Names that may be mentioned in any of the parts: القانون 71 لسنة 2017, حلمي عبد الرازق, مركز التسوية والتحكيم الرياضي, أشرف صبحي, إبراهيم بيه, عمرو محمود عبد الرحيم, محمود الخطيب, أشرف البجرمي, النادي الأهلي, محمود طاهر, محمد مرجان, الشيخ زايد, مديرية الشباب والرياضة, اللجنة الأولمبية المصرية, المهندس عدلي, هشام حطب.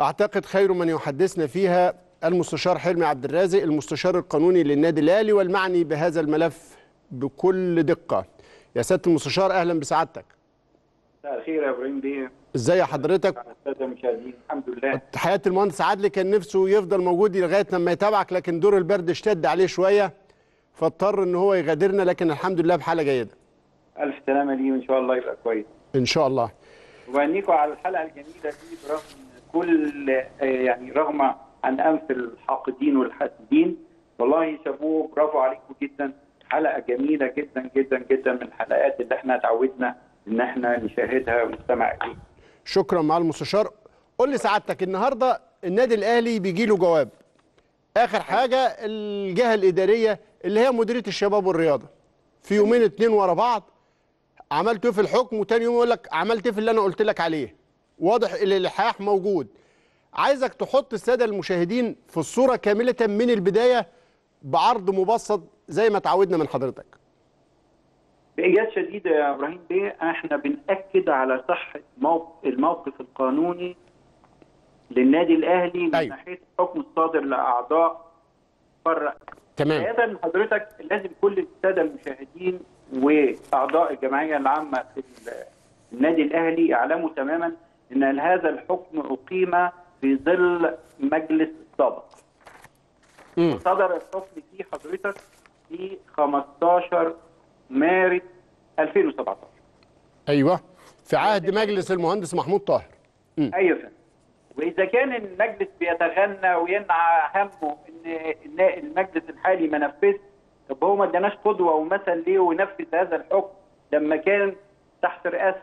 أعتقد خير من يحدثنا فيها المستشار حلمي عبد الرازق المستشار القانوني للنادي الأهلي والمعني بهذا الملف بكل دقة. يا سيادة المستشار أهلا بسعادتك. مساء الخير يا إبراهيم بيه. ازي حضرتك؟ الحمد لله. حياة المهندس عدلي كان نفسه يفضل موجود لغاية لما يتابعك، لكن دور البرد اشتد عليه شوية فاضطر ان هو يغادرنا، لكن الحمد لله بحالة جيدة. ألف سلامة ليه، وإن شاء الله يبقى كويس. إن شاء الله. وأهنيكم على الحلقة الجميلة دي برغم كل رغم عن أنف الحاقدين والحاسدين. والله شابوه، برافو عليكم جدا، حلقة جميلة جدا جدا جدا من الحلقات اللي احنا اتعودنا ان احنا نشاهدها ونستمع اليها. شكرا مع المستشار. قول لي سعادتك، النهارده النادي الاهلي بيجي له جواب اخر حاجه الجهه الاداريه اللي هي مديريه الشباب والرياضه في يومين اتنين ورا بعض، عملت ايه في الحكم، وتاني يوم يقول لك عملت ايه في اللي انا قلت لك عليه. واضح الالحاح موجود. عايزك تحط الساده المشاهدين في الصوره كامله من البدايه بعرض مبسط زي ما تعودنا من حضرتك. بإيجاز شديد يا إبراهيم بيه، احنا بنأكد على صحة الموقف القانوني للنادي الأهلي من ناحية الحكم الصادر لأعضاء فرع. تمام. هذا حضرتك لازم كل السادة المشاهدين وأعضاء الجمعية العامة في النادي الأهلي يعلموا تماما أن هذا الحكم أقيم في ظل مجلس الصدر. صدر الحكم فيه حضرتك في 15 مارس 2017. ايوه، في عهد مجلس المهندس محمود طاهر. ايوه. واذا كان المجلس بيتغنى وينعى همه ان المجلس الحالي ما نفذش، طب هو ما اداناش قدوه ومثل ليه ونفذ هذا الحكم لما كان تحت رئاسه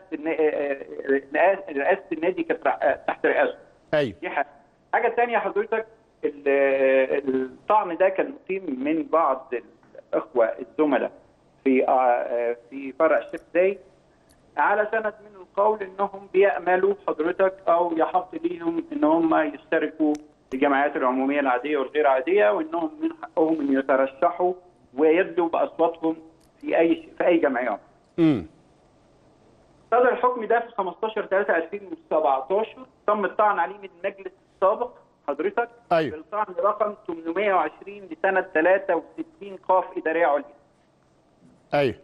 النادي كانت تحت رئاسته. ايوه. دي حاجه ثانيه حضرتك، الطعن ده كان مقيم من بعض الاخوه الزملاء في فرع الشيخ زايد على سند من القول انهم بيأملوا حضرتك او يحط ليهم ان هم يشتركوا في الجمعيات العموميه العاديه والغير عاديه، وانهم من حقهم ان يترشحوا ويبدوا باصواتهم في اي جمعيه. صدر الحكم ده في 15/3/2017، تم الطعن عليه من المجلس السابق حضرتك. ايوه. بالطعن رقم 820 لسنه 63 ق اداريه عليا. ايوه.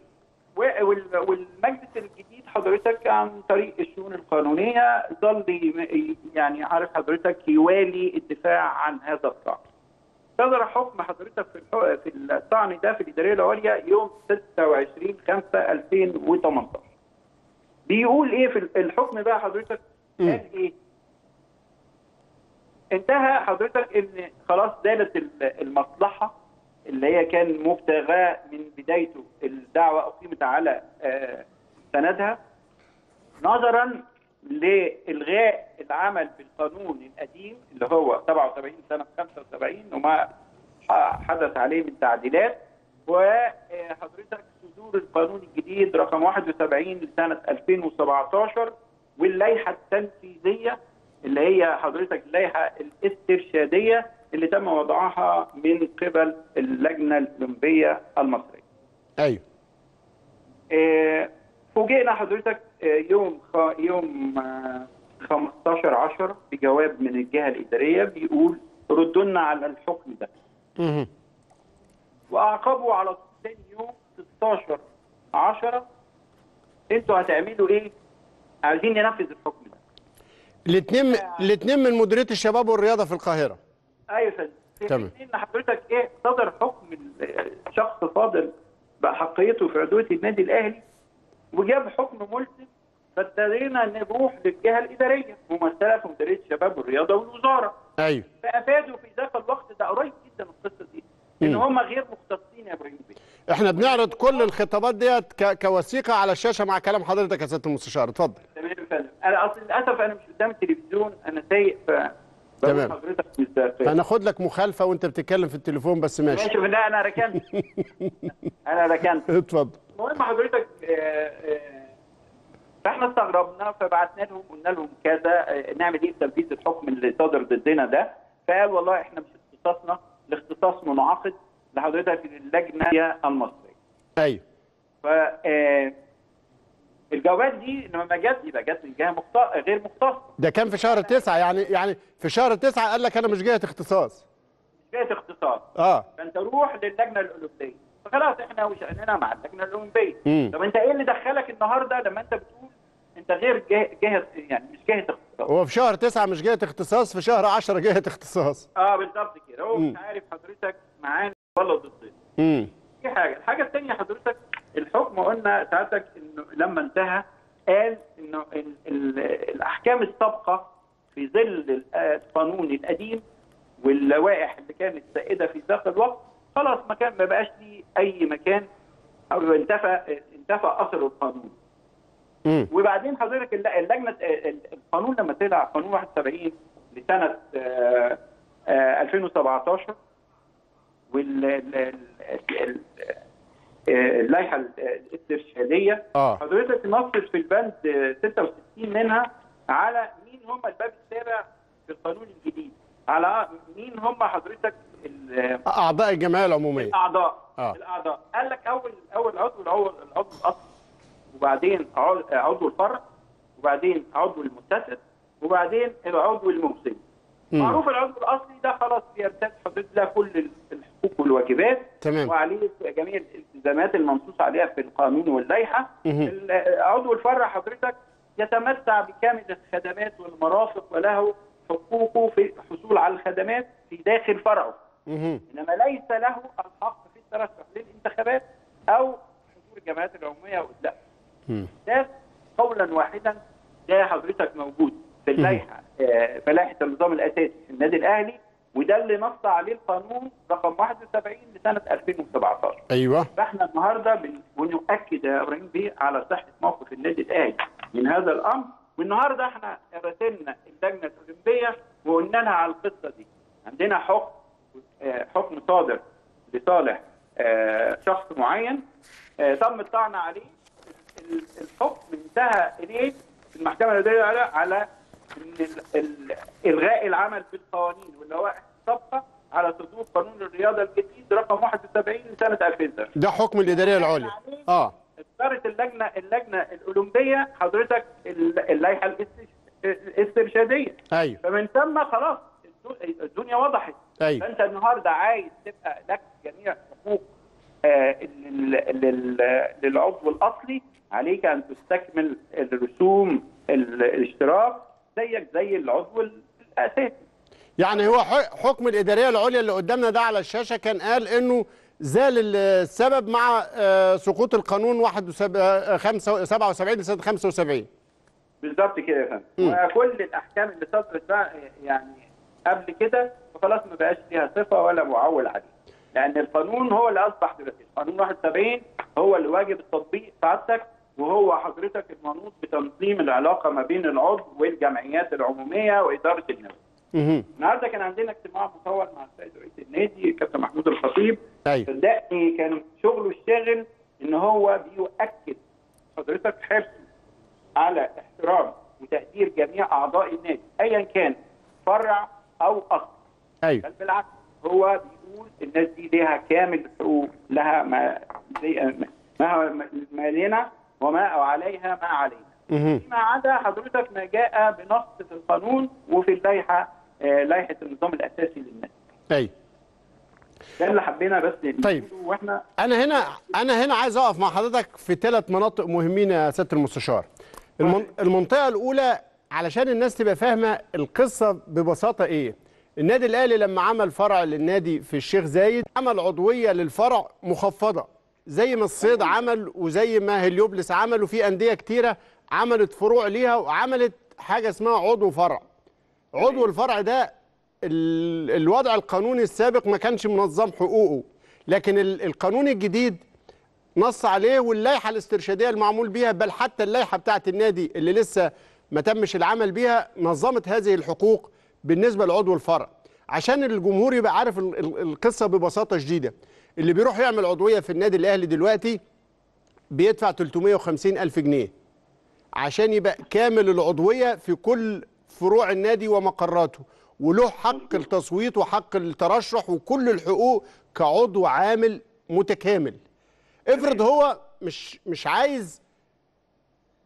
والمجلس الجديد حضرتك عن طريق الشؤون القانونيه ظل عارف حضرتك يوالي الدفاع عن هذا الطعن. صدر حكم حضرتك في الطعن ده في الاداريه العليا يوم 26/5/2018. بيقول ايه في الحكم بقى حضرتك؟ قال ايه؟ انتهى حضرتك ان خلاص زالت المصلحه اللي هي كان مبتغاه من بدايته، الدعوه اقيمت على سندها نظرا لالغاء العمل بالقانون القديم اللي هو 77 سنه 75 وما حدث عليه من تعديلات، وحضرتك صدور القانون الجديد رقم 71 لسنه 2017 واللائحه التنفيذيه اللي هي حضرتك اللائحه الاسترشاديه اللي تم وضعها من قبل اللجنه الاولمبيه المصريه. ايوه. فوجئنا حضرتك يوم 15/10 بجواب من الجهه الاداريه بيقول ردوا لنا على الحكم ده. واعقبوا على ثاني يوم 16/10 انتوا هتعملوا ايه؟ عايزين ننفذ الحكم ده. الاثنين من مديريه الشباب والرياضه في القاهره. ايوه يا فندم. ان حضرتك ايه صدر حكم شخص فاضل بحقيته في عضويه النادي الاهلي وجاب حكم ملزم، فابتدينا نروح للجهه الاداريه ممثله في مديريه الشباب والرياضه والوزاره. ايوه. فافادوا في ذاك الوقت، ده قريب جدا القصه دي، ان هم غير مختصين يا ابراهيم بيه. احنا بنعرض كل الخطابات ديت كوثيقه على الشاشه مع كلام حضرتك يا سياده المستشار، اتفضل. تمام يا فندم. انا اصل للاسف انا مش قدام التلفزيون، انا سايق تمام. هناخد لك مخالفه وانت بتتكلم في التليفون، بس ماشي. لا انا ركنت. انا ركنت. اتفضل. المهم حضرتك فاحنا استغربنا، فبعتنا لهم قلنا لهم كذا، نعمل ايه في تنفيذ الحكم اللي صادر ضدنا ده؟ فقال والله احنا مش اختصاصنا، الاختصاص منعقد لحضرتك في اللجنه المصريه. ايوه. ف الجواب دي لما جت يبقى جت من جهه غير مختصه. ده كان في شهر 9 يعني في شهر 9 قال لك انا مش جهه اختصاص. مش جهه اختصاص. فانت روح للجنه الاولمبيه، فخلاص احنا وشأننا مع اللجنه الاولمبيه. طب انت ايه اللي دخلك النهارده لما انت بتقول انت غير جهه يعني مش جهه اختصاص؟ هو في شهر 9 مش جهه اختصاص، في شهر 10 جهه اختصاص. بالظبط كده، هو مش عارف حضرتك معانا ولا ضدنا. دي حاجه، الحاجه الثانيه حضرتك الحكم قلنا ساعتك انه لما انتهى قال انه الاحكام السابقه في ظل القانون القديم واللوائح اللي كانت سائده في ذاك الوقت خلاص ما بقاش ليه اي مكان او انتفى اثر القانون. وبعدين حضرتك اللجنه القانون لما طلع قانون 71 لسنه 2017 اللائحه الاسترشاديه حضرتك نصت في البند 66 منها على مين هم الباب السابع في القانون الجديد، على مين هم حضرتك اعضاء الجمعيه العموميه. الاعضاء قال لك اول عضو العضو الاصلي، وبعدين عضو الفرع، وبعدين عضو المتسد، وبعدين العضو الممثل. معروف العضو الاصلي ده خلاص بيرتكب حضرتك له كل الحقوق والواجبات، تمام، وعليه جميع الالتزامات المنصوص عليها في القانون واللائحه. عضو الفرع حضرتك يتمتع بكامل الخدمات والمرافق وله حقوقه في الحصول على الخدمات في داخل فرعه، انما ليس له الحق في الترشح للانتخابات او حضور الجمعيات العموميه او لا. ده قولا واحدا ده حضرتك موجود في اللائحه فلائحه النظام الاساسي في النادي الاهلي، وده اللي نص عليه القانون رقم 71 لسنه 2017. ايوه، فاحنا النهارده بنؤكد يا ابراهيم بيه على صحه موقف النادي الاهلي من هذا الامر، والنهارده احنا راسلنا اللجنه الاولمبيه وقلنا لها على القصه دي. عندنا حكم صادر لصالح شخص معين تم الطعن عليه، الحكم انتهى اليه في المحكمه الاداريه على الغاء العمل بالقوانين واللوائح السابقه على صدور قانون الرياضه الجديد رقم 71 لسنه 2000. ده حكم الاداريه العليا. اصدرت اللجنه الاولمبيه حضرتك اللائحه الاسترشاديه. ايوه، فمن ثم خلاص الدنيا وضحت. أيوة. فانت النهارده عايز تبقى لك جميع حقوق للعضو الاصلي، عليك ان تستكمل الرسوم الاشتراك زيك زي العضو الاساسي. يعني هو حكم الاداريه العليا اللي قدامنا ده على الشاشه كان قال انه زال السبب مع سقوط القانون 77 لسنه 75. بالظبط كده يا فندم، وكل الاحكام اللي صدرت بقى يعني قبل كده فخلاص ما بقاش ليها صفه ولا معول عليها، لان القانون هو اللي اصبح دلوقتي، القانون 71 هو اللي واجب التطبيق سعادتك، وهو حضرتك المنوط بتنظيم العلاقه ما بين العضو والجمعيات العموميه واداره النادي. النهارده كان عندنا اجتماع مطول مع السيد رئيس النادي الكابتن محمود الخطيب. صدقني كان شغله الشاغل ان هو بيؤكد حضرتك حرصه على احترام وتقدير جميع اعضاء النادي ايا كان فرع او اصل. ايوه، بل بالعكس هو بيقول الناس دي ليها كامل الحقوق، لها ما لنا وما أو عليها ما علينا، فيما عدا حضرتك ما جاء بنص في القانون وفي اللائحه لائحه النظام الاساسي للنادي. ايوه، ده اللي حبينا بس. طيب، واحنا انا هنا عايز اقف مع حضرتك في 3 مناطق مهمين يا سياده المستشار. المنطقه الاولى علشان الناس تبقى فاهمه القصه ببساطه ايه. النادي الاهلي لما عمل فرع للنادي في الشيخ زايد عمل عضويه للفرع مخفضه زي ما الصيد عمل وزي ما هليوبلس عمل، وفي انديه كتيره عملت فروع ليها وعملت حاجه اسمها عضو فرع. عضو الفرع ده الوضع القانوني السابق ما كانش منظم حقوقه، لكن القانون الجديد نص عليه، واللائحه الاسترشاديه المعمول بيها، بل حتى اللائحه بتاعه النادي اللي لسه ما تمش العمل بيها، نظمت هذه الحقوق بالنسبه لعضو الفرع. عشان الجمهور يبقى عارف القصه ببساطه شديده، اللي بيروح يعمل عضويه في النادي الاهلي دلوقتي بيدفع 350,000 جنيه عشان يبقى كامل العضويه في كل فروع النادي ومقراته، وله حق التصويت وحق الترشح وكل الحقوق كعضو عامل متكامل. افرض هو مش عايز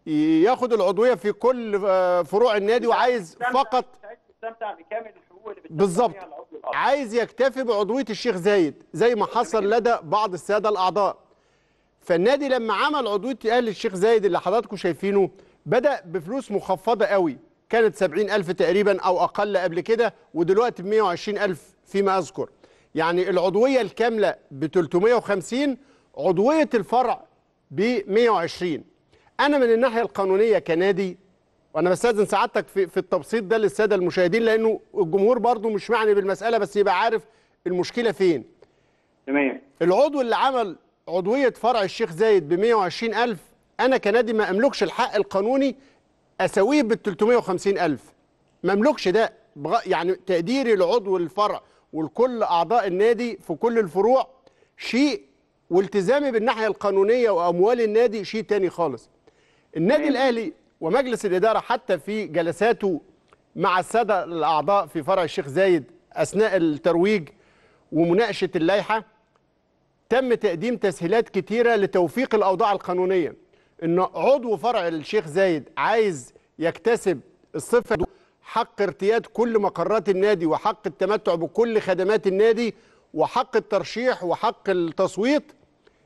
ياخد العضويه في كل فروع النادي وعايز فقط يستمتع بكامل الحقوق اللي بالظبط، عايز يكتفي بعضويه الشيخ زايد زي ما حصل لدى بعض الساده الاعضاء. فالنادي لما عمل عضويه اهل الشيخ زايد اللي حضراتكم شايفينه بدا بفلوس مخفضه قوي، كانت 70,000 تقريبا او اقل قبل كده، ودلوقتي ب 120,000 فيما اذكر. يعني العضويه الكامله ب 350، عضويه الفرع ب 120. أنا من الناحية القانونية كنادي، وأنا بستأذن سعادتك في التبسيط ده للسادة المشاهدين لأنه الجمهور برضو مش معني بالمسألة، بس يبقى عارف المشكلة فين. تمام. العضو اللي عمل عضوية فرع الشيخ زايد ب 120,000، أنا كنادي ما أملكش الحق القانوني أسويه بال 350,000، ما أملكش ده، يعني تقديري لعضو الفرع ولكل أعضاء النادي في كل الفروع شيء، والتزامي بالناحية القانونية وأموال النادي شيء تاني خالص. النادي الأهلي ومجلس الإدارة حتى في جلساته مع السادة الأعضاء في فرع الشيخ زايد أثناء الترويج ومناقشة اللائحة تم تقديم تسهيلات كتيرة لتوفيق الأوضاع القانونية. إن عضو فرع الشيخ زايد عايز يكتسب الصفة حق ارتياد كل مقرات النادي وحق التمتع بكل خدمات النادي وحق الترشيح وحق التصويت،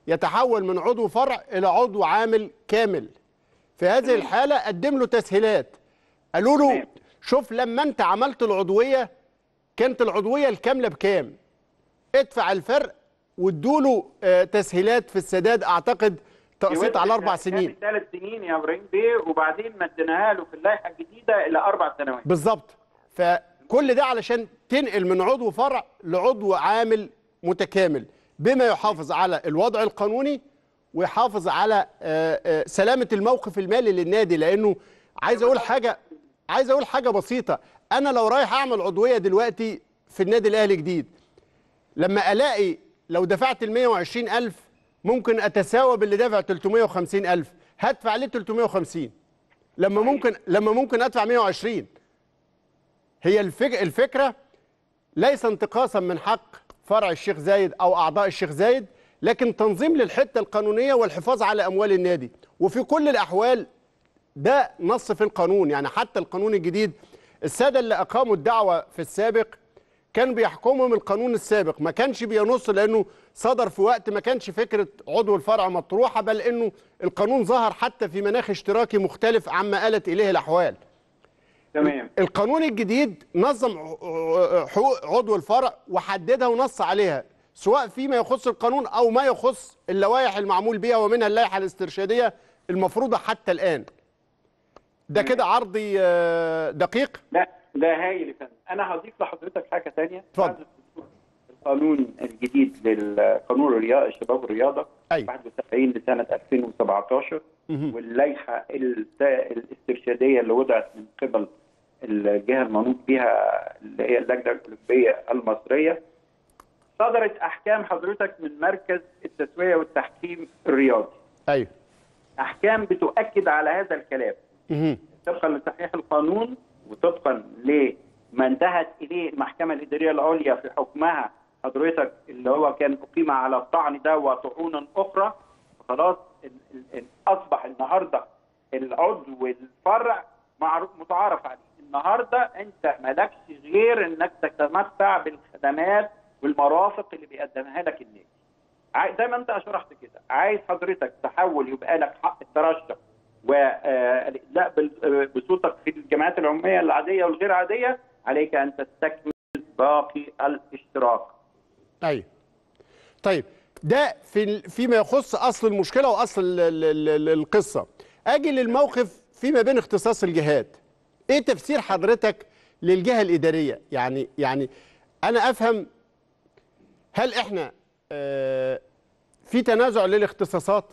يتحول من عضو فرع إلى عضو عامل كامل. في هذه الحالة قدم له تسهيلات، قالوا له شوف لما انت عملت العضوية كانت العضوية الكاملة بكام، ادفع الفرق وادوا له تسهيلات في السداد، اعتقد تقسيط على 4 سنين. 3 سنين يا ابراهيم بيه، وبعدين مديناها له في اللائحة الجديدة الى 4 سنوات. بالظبط. فكل ده علشان تنقل من عضو فرع لعضو عامل متكامل بما يحافظ على الوضع القانوني ويحافظ على سلامة الموقف المالي للنادي. لأنه عايز أقول حاجة بسيطة، أنا لو رايح أعمل عضوية دلوقتي في النادي الأهلي جديد، لما ألاقي لو دفعت 120,000 ممكن أتساوى باللي دافع 350,000، هدفع ليه 350 لما ممكن أدفع 120؟ هي الفكرة ليس انتقاصا من حق فرع الشيخ زايد أو أعضاء الشيخ زايد، لكن تنظيم للحته القانونيه والحفاظ على اموال النادي. وفي كل الاحوال ده نص في القانون، يعني حتى القانون الجديد الساده اللي اقاموا الدعوه في السابق كانوا بيحكمهم القانون السابق، ما كانش بينص لانه صدر في وقت ما كانش فكره عضو الفرع مطروحه، بل انه القانون ظهر حتى في مناخ اشتراكي مختلف عما آلت اليه الاحوال. تمام. القانون الجديد نظم حقوق عضو الفرع وحددها ونص عليها، سواء فيما يخص القانون أو ما يخص اللوائح المعمول بها ومنها اللائحة الاسترشادية المفروضة حتى الآن. ده كده عرضي دقيق؟ لا ده هايل يا فندم. أنا هضيف لحضرتك حاجة تانية. اتفضل. القانون الجديد للقانون الشباب والرياضة 71 لسنة 2017 واللائحة الاسترشادية اللي وضعت من قبل الجهة المنوط بها اللي هي اللجنة الأولمبية المصرية، صدرت احكام حضرتك من مركز التسوية والتحكيم الرياضي. ايوه. احكام بتؤكد على هذا الكلام. طبقا لتصحيح القانون وطبقا لما انتهت اليه المحكمة الادارية العليا في حكمها حضرتك اللي هو كان اقيم على الطعن ده وطعون اخرى، خلاص اصبح النهارده العضو والفرع متعارف عليه. النهارده انت مالكش غير انك تتمتع بالخدمات والمرافق اللي بيقدمها لك النادي. زي ما انت شرحت كده، عايز حضرتك تحول يبقى لك حق الترشح والاداء بصوتك في الجمعيات العموميه العاديه والغير عاديه، عليك ان تستكمل باقي الاشتراك. ايوه. طيب ده فيما يخص اصل المشكله واصل القصه. اجي للموقف فيما بين اختصاص الجهات. ايه تفسير حضرتك للجهه الاداريه؟ يعني انا افهم، هل احنا في تنازع للاختصاصات؟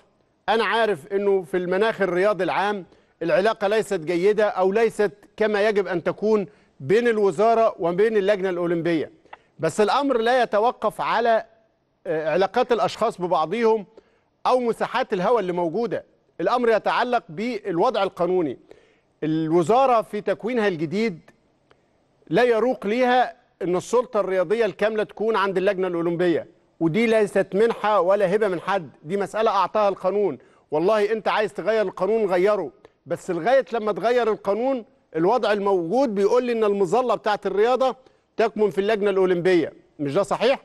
انا عارف انه في المناخ الرياضي العام العلاقه ليست جيده او ليست كما يجب ان تكون بين الوزاره وبين اللجنه الاولمبيه، بس الامر لا يتوقف على علاقات الاشخاص ببعضهم او مساحات الهوى اللي موجوده، الامر يتعلق بالوضع القانوني. الوزاره في تكوينها الجديد لا يروق ليها ان السلطه الرياضيه الكامله تكون عند اللجنه الاولمبيه، ودي ليست منحه ولا هبه من حد، دي مساله اعطاها القانون. والله انت عايز تغير القانون غيره، بس لغايه لما اتغير القانون الوضع الموجود بيقول لي ان المظله بتاعه الرياضه تكمن في اللجنه الاولمبيه، مش ده صحيح؟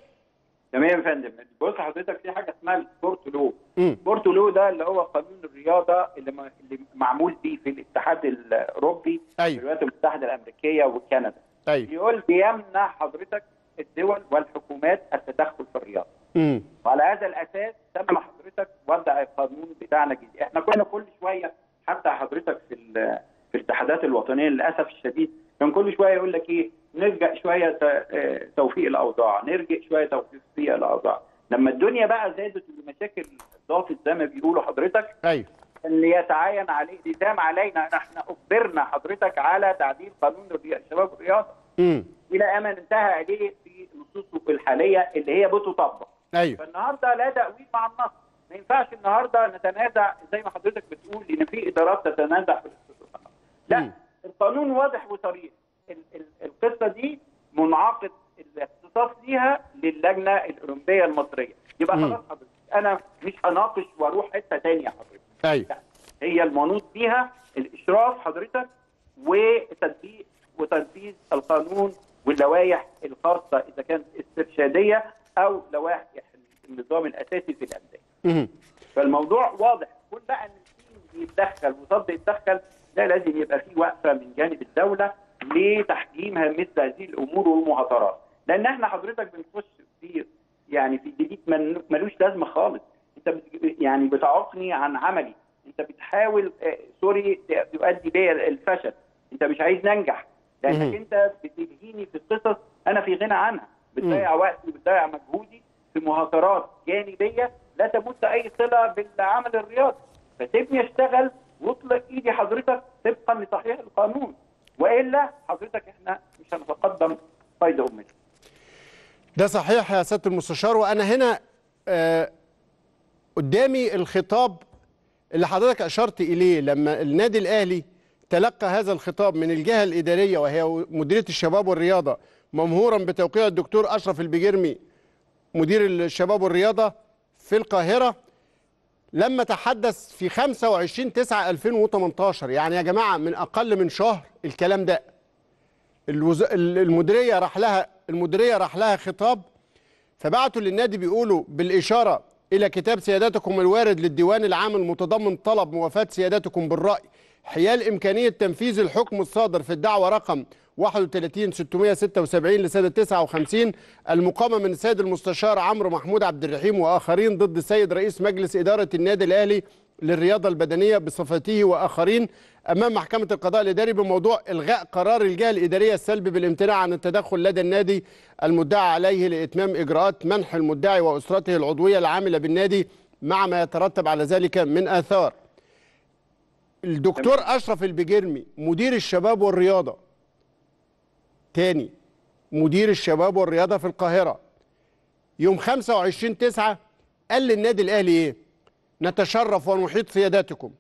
تمام يا فندم. بص حضرتك، في حاجه اسمها السبورت لو. السبورت لو ده اللي هو قانون الرياضه اللي معمول بيه في الاتحاد الاوروبي، أيوة، في الولايات المتحده الامريكيه وكندا، أيوة، بيقول بيمنع حضرتك الدول والحكومات التدخل في الرياضه. وعلى هذا الاساس تم حضرتك وضع القانون بتاعنا الجديد. احنا كنا كل شويه حتى حضرتك في الاتحادات الوطنيه للاسف الشديد كان كل شويه يقول لك ايه، نرجع شويه توفيق الاوضاع، نرجع شويه توفيق الاوضاع. لما الدنيا بقى زادت والمشاكل ضافت زي ما بيقولوا حضرتك، ايوه، اللي يتعين عليه لزام علينا، احنا اجبرنا حضرتك على تعديل قانون الشباب والرياضه الى امن انتهى عليه في نصوصه الحاليه اللي هي بتطبق. ايوه، فالنهارده لا تأويل مع النص، ما ينفعش النهارده نتنازع زي ما حضرتك بتقول ان في ادارات تتنازع في الاستصلاحات. لا، القانون واضح وصريح. القصه دي منعقد الاختصاص ليها للجنه الاولمبيه المصريه. يبقى خلاص حضرتك، انا مش هناقش واروح حته ثانيه حضرتك. ايوه، هي المنوط بيها الاشراف حضرتك وتنفيذ القانون واللوائح الخاصه اذا كانت استرشاديه او لوائح النظام الاساسي في الانديه. فالموضوع واضح، كل بقى ان مين بيتدخل وصد يتدخل، ده لازم يبقى في وقفه من جانب الدوله لتحجيم مثل هذه الامور والمهاترات، لان احنا حضرتك بنخش في في جديد ملوش لازمه خالص. انت بتعوقني عن عملي، انت بتحاول سوري تؤدي بيا الفشل، انت مش عايز ننجح، لانك انت بتلهيني في قصص انا في غنى عنها، بتضيع وقتي وبتضيع مجهودي في مهاترات جانبيه لا تمت اي صله بالعمل الرياضي. فسيبني اشتغل واطلق ايدي حضرتك طبقا لصحيح القانون، والا حضرتك احنا مش هنتقدم فايده امتنا. ده صحيح يا سياده المستشار، وانا هنا قدامي الخطاب اللي حضرتك اشرت اليه لما النادي الاهلي تلقى هذا الخطاب من الجهه الاداريه وهي مديريه الشباب والرياضه، ممهورا بتوقيع الدكتور اشرف البجرمي مدير الشباب والرياضه في القاهره، لما تحدث في 25/9/2018. يعني يا جماعه من اقل من شهر الكلام ده، المديريه راح لها خطاب، فبعتوا للنادي بيقولوا بالاشاره الى كتاب سيادتكم الوارد للديوان العام المتضمن طلب موافاه سيادتكم بالراي حيال امكانيه تنفيذ الحكم الصادر في الدعوه رقم 31676 لسنه 59 المقامه من السيد المستشار عمرو محمود عبد الرحيم واخرين ضد السيد رئيس مجلس اداره النادي الاهلي للرياضه البدنيه بصفته واخرين امام محكمه القضاء الاداري بموضوع الغاء قرار الجهه الاداريه السلبي بالامتناع عن التدخل لدى النادي المدعى عليه لاتمام اجراءات منح المدعي واسرته العضويه العامله بالنادي مع ما يترتب على ذلك من اثار. الدكتور اشرف البجرمي مدير الشباب والرياضه، تاني مدير الشباب والرياضه في القاهره، يوم 25/9 قال للنادي الاهلي ايه؟ نتشرف ونحيط سيادتكم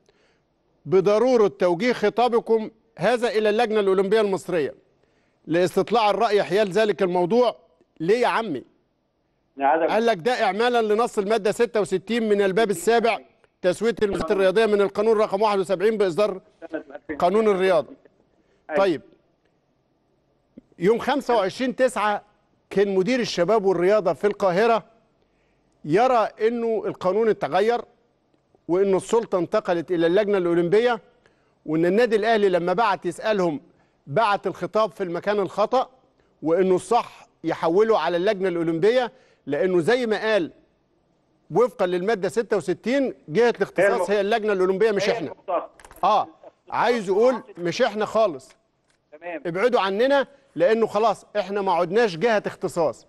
بضروره توجيه خطابكم هذا الى اللجنه الاولمبيه المصريه لاستطلاع الراي حيال ذلك الموضوع. ليه يا عمي؟ قال لك ده اعمالا لنص الماده 66 من الباب السابع تسويه المنشات الرياضيه من القانون رقم 71 باصدار قانون الرياضه. طيب، يوم 25/9 كان مدير الشباب والرياضه في القاهره يرى انه القانون اتغير وانه السلطه انتقلت الى اللجنه الاولمبيه، وان النادي الاهلي لما بعت يسالهم بعت الخطاب في المكان الخطا، وانه الصح يحوله على اللجنه الاولمبيه، لانه زي ما قال وفقا للماده 66 جهه الاختصاص هي اللجنه الاولمبيه مش احنا. عايز يقول مش احنا خالص، تمام، ابعدوا عننا لانه خلاص احنا ما عدناش جهه اختصاص.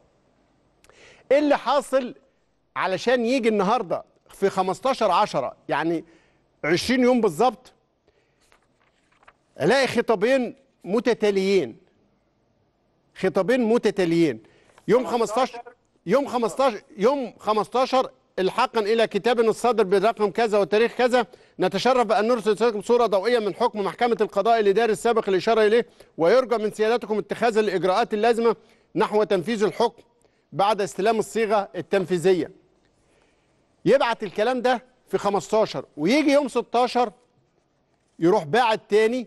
ايه اللي حاصل علشان يجي النهارده في 15/10 يعني 20 يوم بالظبط الاقي خطابين متتاليين؟ يوم 15 الحاقا الى كتاب الصادر برقم كذا وتاريخ كذا نتشرف بان نرسل لكم صوره ضوئيه من حكم محكمه القضاء الاداري السابق الاشاره اليه، ويرجى من سيادتكم اتخاذ الاجراءات اللازمه نحو تنفيذ الحكم بعد استلام الصيغه التنفيذيه. يبعت الكلام ده في 15 ويجي يوم 16 يروح باعت تاني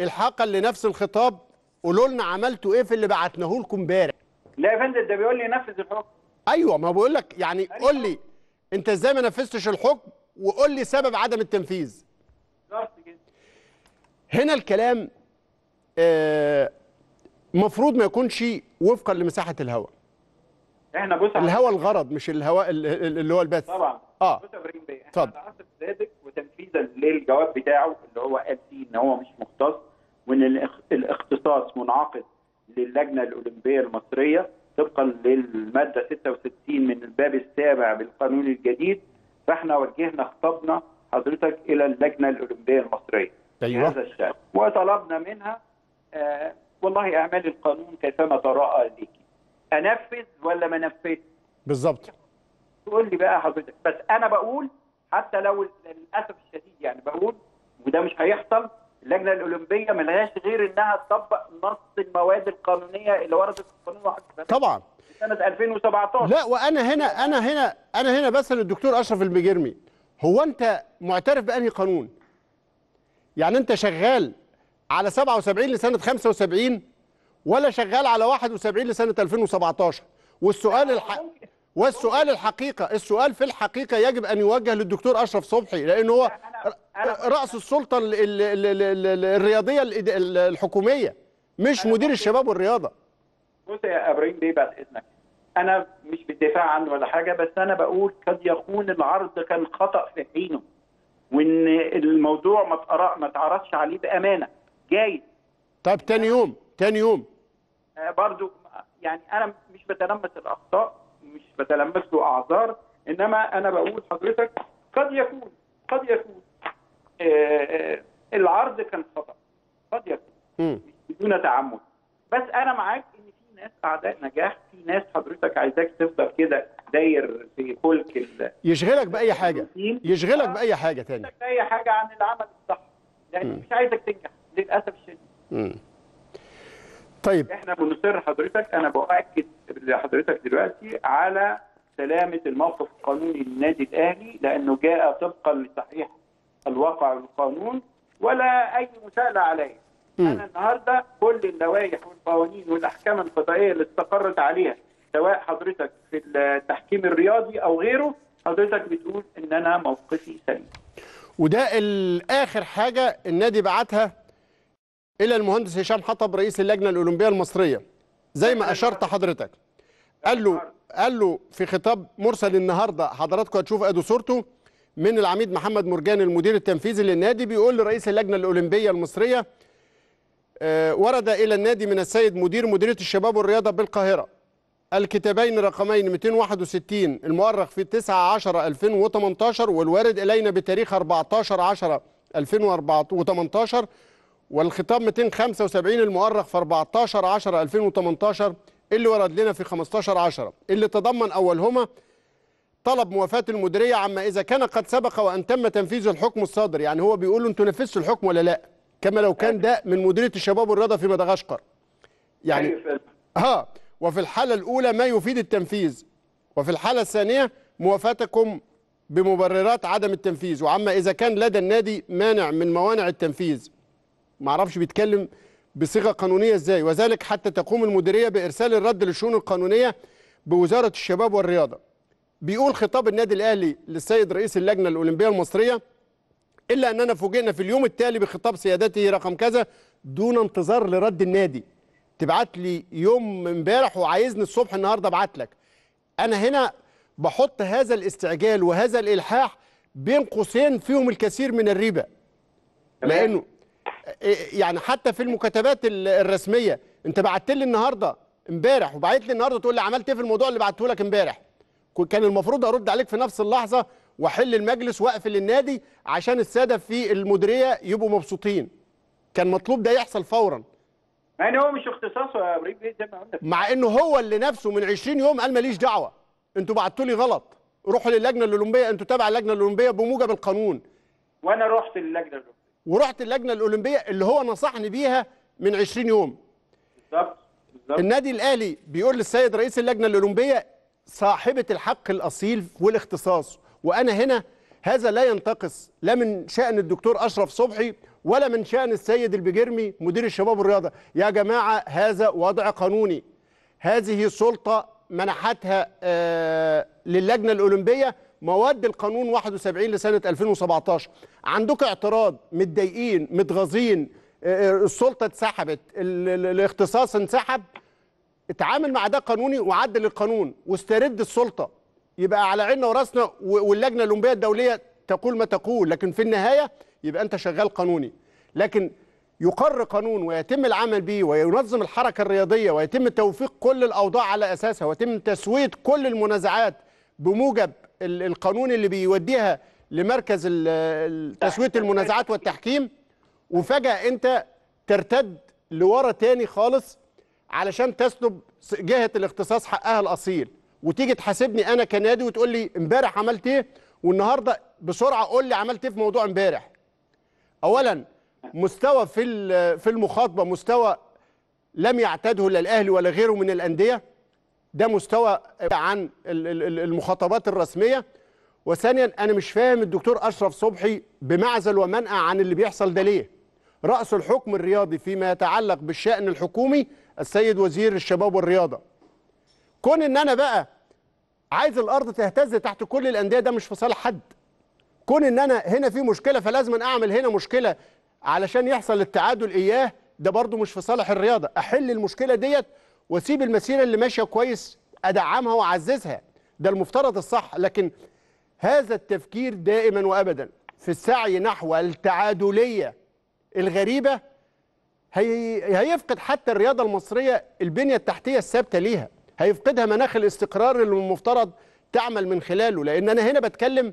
الحاقا لنفس الخطاب، قولوا لنا عملتوا ايه في اللي بعتناه لكم امبارح. لا يا فندم، ده بيقول لي نفذ الحكم. ايوه، ما بقول لك يعني أيوة. قول لي انت ازاي ما نفذتش الحكم، وقول لي سبب عدم التنفيذ. بالظبط كده. هنا الكلام مفروض ما يكونش وفقا لمساحه الهواء. احنا بص، الهواء الغرض مش الهواء اللي هو البث. طبعا. بص يا ابراهيم بيه، احنا تعصب ذاتك وتنفيذا للجواب بتاعه اللي هو قال فيه ان هو مش مختص، وان الاختصاص منعقد للجنه الاولمبيه المصريه طبقا للماده 66 من الباب السابع بالقانون الجديد، فاحنا وجهنا خطابنا حضرتك الى اللجنه الاولمبيه المصريه. أيوة. هذا الشأن، وطلبنا منها والله اعمال القانون كيفما تراءى ليك، انفذ ولا ما انفذش؟ بالظبط. تقول لي بقى حضرتك، بس انا بقول حتى لو للاسف الشديد يعني بقول، وده مش هيحصل، اللجنه الاولمبيه ما لهاش غير انها تطبق نص المواد القانونيه اللي وردت في القانون طبعا سنه 2017. لا، وانا هنا بس للدكتور اشرف البجرمي، هو انت معترف بانهي قانون؟ يعني انت شغال على 77 لسنه 75 ولا شغال على 71 لسنه 2017؟ والسؤال الحقيقه، السؤال في الحقيقه يجب ان يوجه للدكتور اشرف صبحي، لان هو رأس السلطه الرياضيه الحكوميه، مش مدير الشباب والرياضه. بص يا ابراهيم بيه بعد اذنك، انا مش بالدفاع عنه ولا حاجه، بس انا بقول قد يكون العرض كان خطأ في حينه، وان الموضوع ما اتعرضش عليه بامانه. جايز. طيب تاني يوم برضو يعني انا مش بتلمس الاخطاء، مش بتلمس له اعذار، انما انا بقول حضرتك قد يكون العرض كان خطأ، قد يكون بدون تعمد. بس انا معاك ان في ناس اعداء نجاح، في ناس حضرتك عايزاك تفضل كده داير في فلك، يشغلك باي حاجه، يشغلك باي حاجه ثانيه، باي حاجه عن العمل الصح، يعني مش عايزك تنجح للاسف الشديد. طيب احنا بنصر حضرتك، انا باكد لحضرتك دلوقتي على سلامه الموقف القانوني للنادي الاهلي، لانه جاء طبقا لتصحيح الواقع والقانون ولا اي مساءله عليه. انا النهارده كل اللوائح والقوانين والاحكام القضائيه اللي استقرت عليها سواء حضرتك في التحكيم الرياضي او غيره، حضرتك بتقول ان انا موقفي سليم. وده اخر حاجه النادي بعتها الى المهندس هشام حطب رئيس اللجنه الاولمبيه المصريه، زي ما اشرت حضرتك. قال له في خطاب مرسل النهارده، حضراتكم هتشوفوا ادو صورته من العميد محمد مرجان المدير التنفيذي للنادي، بيقول لرئيس اللجنه الاولمبيه المصريه: ورد الى النادي من السيد مديريه الشباب والرياضه بالقاهره الكتابين رقمين 261 المؤرخ في 9/10/2018 والوارد الينا بتاريخ 14/10/2018، والخطاب 275 المؤرخ في 14/10/2018 اللي ورد لنا في 15/10، اللي تضمن اولهما طلب موافاة المديرية عما إذا كان قد سبق وأن تم تنفيذ الحكم الصادر. يعني هو بيقول له أنتوا نفذتوا الحكم ولا لا، كما لو كان ده من مديرية الشباب والرياضة في مدغشقر يعني. وفي الحالة الأولى ما يفيد التنفيذ، وفي الحالة الثانية موافاتكم بمبررات عدم التنفيذ، وعما إذا كان لدى النادي مانع من موانع التنفيذ. معرفش بيتكلم بصيغة قانونية إزاي. وذلك حتى تقوم المديرية بإرسال الرد للشؤون القانونية بوزارة الشباب والرياضة. بيقول خطاب النادي الاهلي للسيد رئيس اللجنه الاولمبيه المصريه: الا اننا فوجئنا في اليوم التالي بخطاب سيادته رقم كذا دون انتظار لرد النادي. تبعت لي يوم امبارح وعايزني الصبح النهارده ابعت لك. انا هنا بحط هذا الاستعجال وهذا الالحاح بين قوسين فيهم الكثير من الريبه، لانه يعني حتى في المكاتبات الرسميه انت بعت لي النهارده امبارح وبعت لي النهارده تقول لي عملت ايه في الموضوع اللي بعته لك امبارح. كان المفروض ارد عليك في نفس اللحظه واحل المجلس واقفل النادي عشان الساده في المديريه يبقوا مبسوطين. كان مطلوب ده يحصل فورا. يعني هو مش اختصاصه يا ابراهيم بيه زي ما قلنا، مع انه هو اللي نفسه من 20 يوم قال ماليش دعوه، انتوا بعتوا لي غلط، روحوا للجنه الاولمبيه، انتوا تابع اللجنه الاولمبيه بموجب القانون. وانا رحت للجنه الاولمبيه اللي هو نصحني بيها من 20 يوم بالظبط. النادي الاهلي بيقول للسيد رئيس اللجنه الاولمبيه صاحبة الحق الأصيل والاختصاص، وأنا هنا هذا لا ينتقص لا من شأن الدكتور أشرف صبحي ولا من شأن السيد البجرمي مدير الشباب والرياضة. يا جماعة هذا وضع قانوني، هذه سلطة منحتها للجنة الأولمبية مواد القانون 71 لسنة 2017. عندك اعتراض؟ متضايقين متغاظين، السلطة اتسحبت، الاختصاص انسحب، اتعامل مع ده قانوني وعدل القانون واسترد السلطة، يبقى على عيننا وراسنا، واللجنة الأولمبية الدولية تقول ما تقول، لكن في النهاية يبقى أنت شغال قانوني. لكن يقر قانون ويتم العمل به وينظم الحركة الرياضية ويتم توفيق كل الأوضاع على أساسها ويتم تسوية كل المنازعات بموجب القانون اللي بيوديها لمركز تسوية المنازعات والتحكيم، وفجأة أنت ترتد لورا تاني خالص علشان تسلب جهة الاختصاص حقها الأصيل، وتيجي تحاسبني أنا كنادي وتقول لي امبارح عملت إيه والنهارده بسرعة قول لي عملت إيه في موضوع امبارح. أولاً مستوى في المخاطبة مستوى لم يعتده لا الأهلي ولا غيره من الأندية، ده مستوى عن المخاطبات الرسمية. وثانياً أنا مش فاهم الدكتور أشرف صبحي بمعزل ومنقع عن اللي بيحصل ده ليه؟ رأس الحكم الرياضي فيما يتعلق بالشأن الحكومي السيد وزير الشباب والرياضة. كون إن أنا بقى عايز الأرض تهتز تحت كل الأندية ده مش في صالح حد. كون إن أنا هنا في مشكلة فلازم أعمل هنا مشكلة علشان يحصل التعادل إياه، ده برضو مش في صالح الرياضة. أحل المشكلة ديت وأسيب المسيرة اللي ماشية كويس أدعمها وأعززها، ده المفترض الصح. لكن هذا التفكير دائما وأبدا في السعي نحو التعادلية الغريبة هيفقد حتى الرياضة المصرية البنية التحتية الثابتة ليها، هيفقدها مناخ الاستقرار اللي المفترض تعمل من خلاله. لأن أنا هنا بتكلم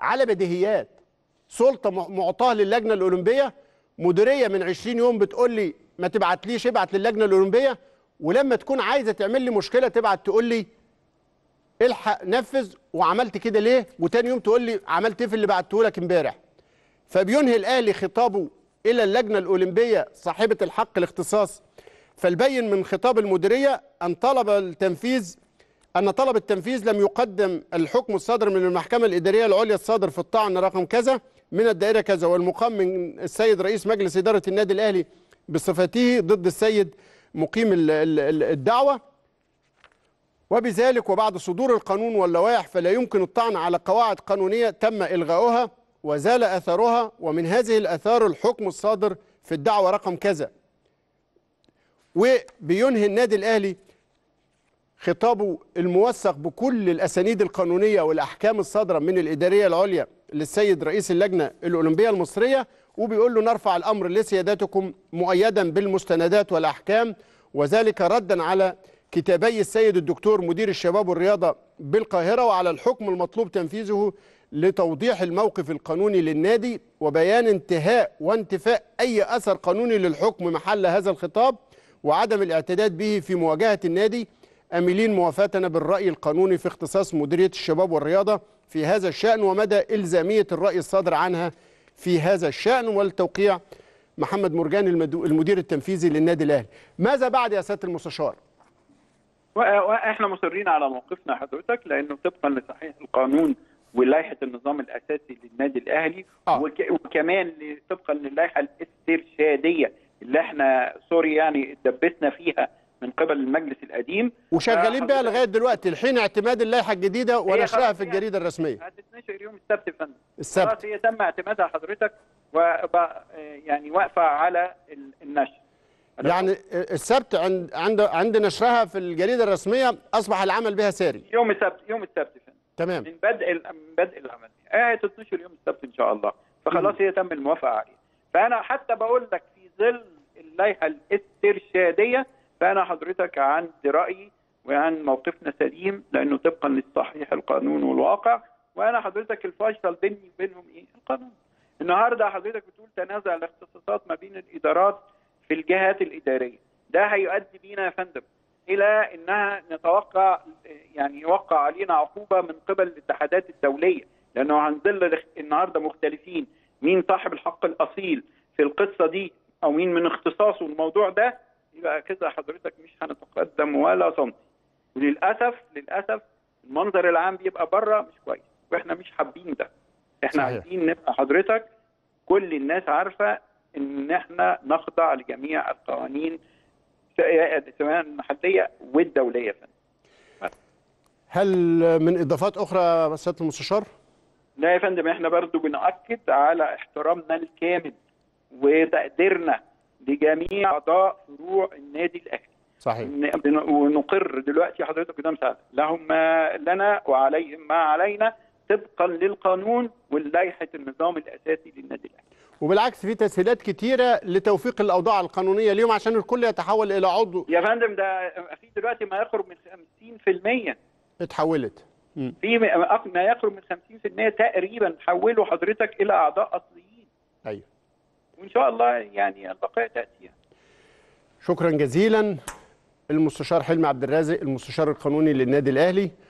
على بديهيات، سلطة معطاه للجنة الأولمبية، مديرية من 20 يوم بتقول لي ما تبعتليش ابعت للجنة الأولمبية، ولما تكون عايزة تعمل لي مشكلة تبعت تقول لي الحق نفذ وعملت كده ليه، وتاني يوم تقول لي عملت ايه في اللي بعته لك امبارح. فبينهي الأهلي خطابه إلى اللجنة الأولمبية صاحبة الحق الاختصاص، فالبين من خطاب المديرية أن طلب التنفيذ لم يقدم الحكم الصادر من المحكمة الإدارية العليا الصادر في الطعن رقم كذا من الدائرة كذا والمقام من السيد رئيس مجلس إدارة النادي الأهلي بصفته ضد السيد مقيم الدعوة، وبذلك وبعد صدور القانون واللوائح فلا يمكن الطعن على قواعد قانونية تم إلغاؤها وزال أثرها، ومن هذه الأثار الحكم الصادر في الدعوة رقم كذا. وبينهي النادي الأهلي خطابه الموثق بكل الأسانيد القانونية والأحكام الصادرة من الإدارية العليا للسيد رئيس اللجنة الأولمبية المصرية، وبيقول له نرفع الأمر لسيادتكم مؤيدا بالمستندات والأحكام، وذلك ردا على كتابي السيد الدكتور مدير الشباب والرياضة بالقاهرة وعلى الحكم المطلوب تنفيذه لتوضيح الموقف القانوني للنادي وبيان انتهاء وانتفاء أي أثر قانوني للحكم محل هذا الخطاب وعدم الاعتداد به في مواجهة النادي، أميلين موافاتنا بالرأي القانوني في اختصاص مديرية الشباب والرياضة في هذا الشأن ومدى إلزامية الرأي الصادر عنها في هذا الشأن، والتوقيع محمد مرجان المدير التنفيذي للنادي الأهلي. ماذا بعد يا سيادة المستشار؟ وإحنا مصرين على موقفنا حضرتك، لأنه طبقا لصحيح القانون ولائحة النظام الأساسي للنادي الأهلي وكمان طبقا للائحة الاسترشادية اللي احنا سوري يعني اتدبسنا فيها من قبل المجلس القديم وشغالين بيها لغايه دلوقتي الحين اعتماد اللائحه الجديده ونشرها في الجريده الرسميه. هتتنشر يوم السبت يا فندم. السبت هي تم اعتمادها حضرتك يعني واقفه على النشر. يعني السبت عند نشرها في الجريده الرسميه اصبح العمل بها ساري. يوم السبت يا فندم. تمام. من بدء العمل. هتتنشر يوم السبت ان شاء الله. فخلاص هي تم الموافقه عليها. فانا حتى بقول لك في ظل اللائحه الاسترشاديه فأنا حضرتك عند رأيي وعن موقفنا سليم، لأنه طبقا للصحيح القانون والواقع، وأنا حضرتك الفيصل بيني وبينهم إيه؟ القانون. النهارده حضرتك بتقول تنازع الاختصاصات ما بين الإدارات في الجهات الإدارية، ده هيؤدي بينا يا فندم إلى إنها نتوقع يعني يوقع علينا عقوبة من قبل الاتحادات الدولية، لأنه هنظل النهارده مختلفين مين صاحب الحق الأصيل في القصة دي أو مين من اختصاصه الموضوع ده. يبقى كده حضرتك مش هنتقدم ولا سنتي، وللاسف المنظر العام بيبقى بره مش كويس، واحنا مش حابين ده. احنا عايزين نبقى حضرتك كل الناس عارفه ان احنا نخضع لجميع القوانين سواء المحليه والدوليه. هل من اضافات اخرى سياده المستشار؟ لا يا فندم، احنا برضو بنأكد على احترامنا الكامل وتقديرنا لجميع اعضاء فروع النادي الاهلي. صحيح. ونقر دلوقتي حضرتك قدام سعادتك لهم لنا وعليهم ما علينا طبقا للقانون واللائحه النظام الاساسي للنادي الاهلي. وبالعكس في تسهيلات كتيره لتوفيق الاوضاع القانونيه اليوم عشان الكل يتحول الى عضو. يا فندم ده في دلوقتي ما يقرب من 50% اتحولت. في ما يقرب من 50% تقريبا حولوا حضرتك الى اعضاء اصليين. ايوه. وان شاء الله يعني البقايا تاتي. شكرا جزيلا المستشار حلمي عبد الرازق المستشار القانوني للنادي الاهلي.